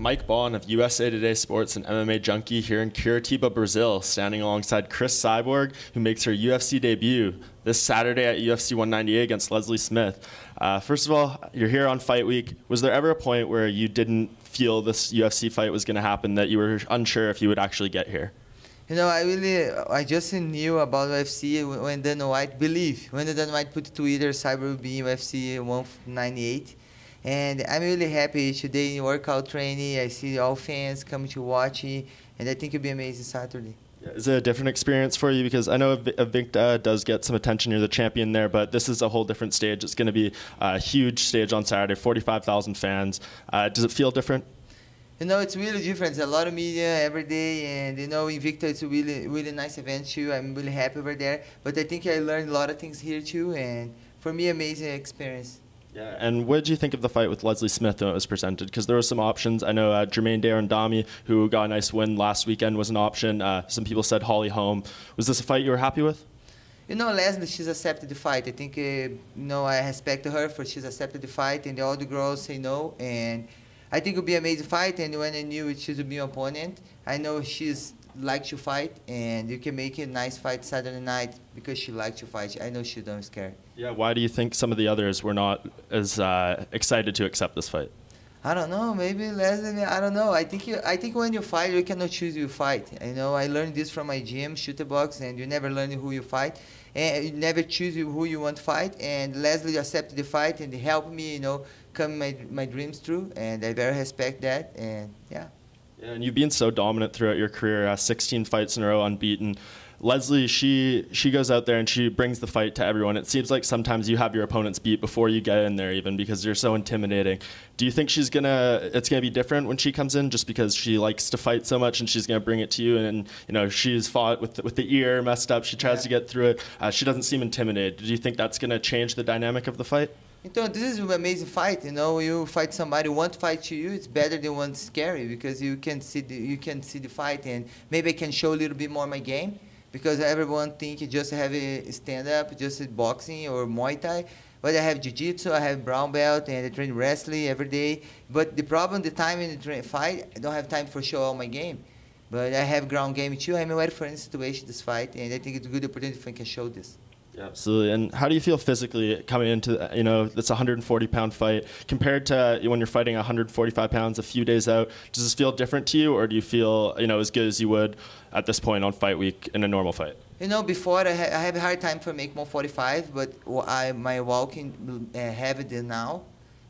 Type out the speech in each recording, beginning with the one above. Mike Bond of USA TODAY Sports and MMA Junkie here in Curitiba, Brazil, standing alongside Chris Cyborg, who makes her UFC debut this Saturday at UFC 198 against Leslie Smith. First of all, you're here on Fight Week. Was there ever a point where you didn't feel this UFC fight was going to happen, that you were unsure if you would actually get here? You know, I just knew about UFC when Dana White believed. When Dana White put Twitter, Cyborg will be UFC 198. And I'm really happy today in workout training. I see all fans come to watch it, and I think it'll be amazing Saturday. Yeah, is it a different experience for you? Because I know Invicta does get some attention. You're the champion there, but this is a whole different stage. It's going to be a huge stage on Saturday, 45,000 fans. Does it feel different? You know, it's really different. There's a lot of media every day, and you know, Invicta is a really, really nice event too. I'm really happy over there. But I think I learned a lot of things here too, and for me, amazing experience. Yeah, and what did you think of the fight with Leslie Smith when it was presented? Because there were some options. I know Jermaine Derandami, who got a nice win last weekend, was an option. Some people said Holly Holm. Was this a fight you were happy with? You know, Leslie, she's accepted the fight. I think, you know, I respect her for she's accepted the fight, and all the girls say no. And I think it'll be an amazing fight. And when I knew she's a new opponent, I know she's like to fight, and you can make a nice fight Saturday night because she likes to fight. I know she don't scare. Yeah, why do you think some of the others were not as excited to accept this fight? I don't know. Maybe Leslie. I don't know. I think when you fight, you cannot choose who you fight. You know, I learned this from my gym, Shooter Box, and you never learn who you fight, and you never choose who you want to fight. And Leslie accepted the fight and helped me, you know, come my dreams true, and I very respect that. And yeah. And you've been so dominant throughout your career, 16 fights in a row unbeaten. Leslie, she goes out there and she brings the fight to everyone. It seems like sometimes you have your opponents beat before you get in there even, because you're so intimidating. Do you think it's going to be different when she comes in, just because she likes to fight so much and she's going to bring it to you? And you know, she's fought with the ear messed up. She tries to get through it. She doesn't seem intimidated. Do you think that's going to change the dynamic of the fight? So this is an amazing fight, you know. You fight somebody who wants to fight to you, it's better than one scary, because you can see the fight, and maybe I can show a little bit more my game, because everyone think you just have a stand-up, just boxing or Muay Thai. But I have jiu-jitsu, I have brown belt, and I train wrestling every day. But the problem, the time in the fight, I don't have time for show all my game. But I have ground game too. I'm ready for any situation this fight, and I think it's a good opportunity if I can show this. Absolutely. And how do you feel physically coming into, you know, this 140-pound fight compared to when you're fighting 145 pounds a few days out? Does this feel different to you, or do you feel, you know, as good as you would at this point on fight week in a normal fight? You know, before I have a hard time for make more 45, but my walking heavy than now,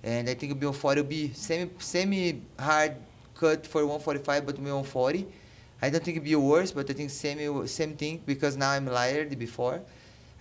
and I think it'll be 40 will be semi hard cut for 145, but 140. I don't think it'll be worse, but I think same thing, because now I'm lighter than before.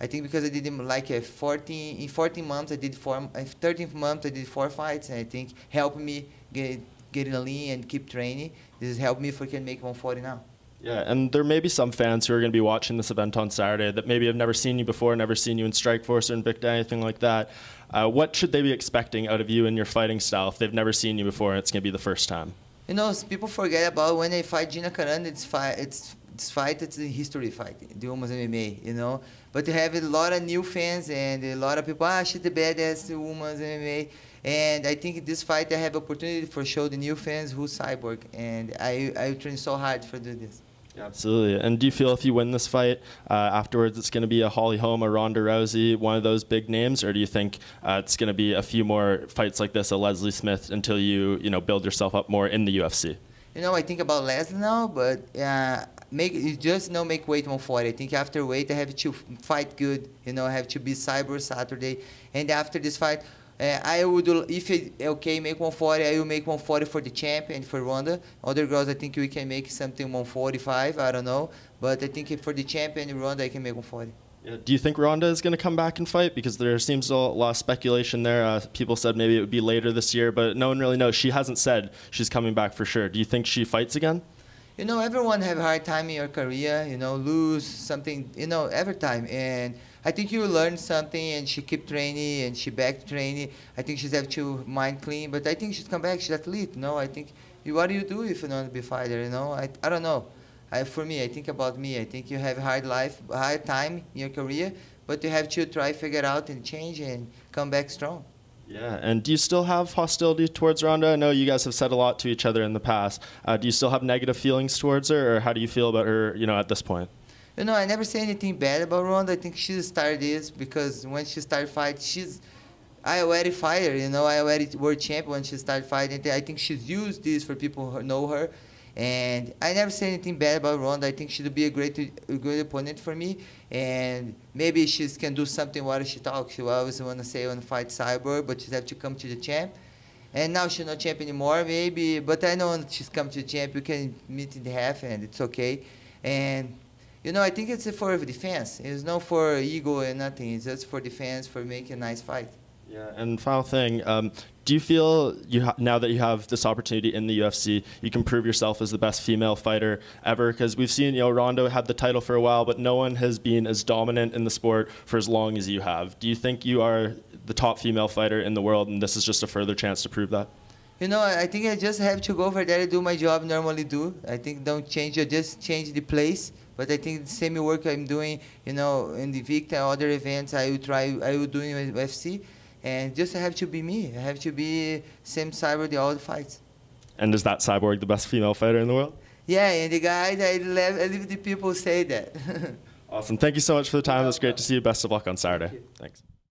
I think because I did like a 14 months, I did 13 months, I did 4 fights, and I think helped me get lean and keep training. This has helped me if I can make 140 now. Yeah, and there may be some fans who are going to be watching this event on Saturday that maybe have never seen you before, never seen you in Strikeforce or Invicta, anything like that. What should they be expecting out of you and your fighting style if they've never seen you before and it's going to be the first time? You know, people forget about when I fight Gina Carano, it's a history fight, the women's MMA, you know. But you have a lot of new fans and a lot of people, she's the badass women's MMA. And I think this fight I have opportunity for show the new fans who's Cyborg. And I train so hard for do this. Yeah, absolutely. And do you feel if you win this fight, afterwards it's going to be a Holly Holm, a Ronda Rousey, one of those big names? Or do you think it's going to be a few more fights like this, a Leslie Smith, until you know, build yourself up more in the UFC? You know, I think about Leslie now, but make weight 140. I think after weight, I have to fight good. You know, I have to be Cyborg Saturday, and after this fight, I would, if it okay, make 140. I will make 140 for the champion, for Ronda. Other girls, I think we can make something 145. I don't know, but I think for the champion Ronda, I can make 140. Yeah, do you think Ronda is going to come back and fight? Because there seems a lot of speculation there. People said maybe it would be later this year, but no one really knows. She hasn't said she's coming back for sure. Do you think she fights again? You know, everyone have a hard time in your career, you know, lose something, you know, every time. And I think you learn something, and she keep training, and she back to training. I think she's have to mind clean, but I think she's come back. She's athlete, no? I think, what do you do if you don't be a fighter, you know? I don't know. For me, I think about me. I think you have hard time in your career, but you have to try, figure out, and change, and come back strong. Yeah, and do you still have hostility towards Ronda? I know you guys have said a lot to each other in the past. Do you still have negative feelings towards her, or how do you feel about her, you know, at this point? You know, I never say anything bad about Ronda. I think she started this because when she started fighting, I already fired her, you know, I already world champion when she started fighting. I think she's used this for people who know her. And I never say anything bad about Ronda. I think she would be a great opponent for me. And maybe she can do something while she talks. She always want to say, I want to fight Cyborg, but she have to come to the champ. And now she's not champ anymore, maybe. But I know she's come to the champ. We can meet in the half, and it's okay. And, you know, I think it's for defense. It's not for ego and nothing. It's just for defense, for making a nice fight. Yeah, and final thing, do you feel now that you have this opportunity in the UFC, you can prove yourself as the best female fighter ever? Because we've seen, you know, Ronda had the title for a while, but no one has been as dominant in the sport for as long as you have. Do you think you are the top female fighter in the world, and this is just a further chance to prove that? You know, I think I just have to go over there and do my job normally do. I think don't change, I just change the place. But I think the same work I'm doing, you know, in the Invicta, other events, I will do in UFC. And just have to be me. I have to be same Cyborg in all the fights. And is that Cyborg the best female fighter in the world? Yeah, and the guys, I love the people say that. Awesome. Thank you so much for the time. It was great to see you. Best of luck on Saturday. Thanks.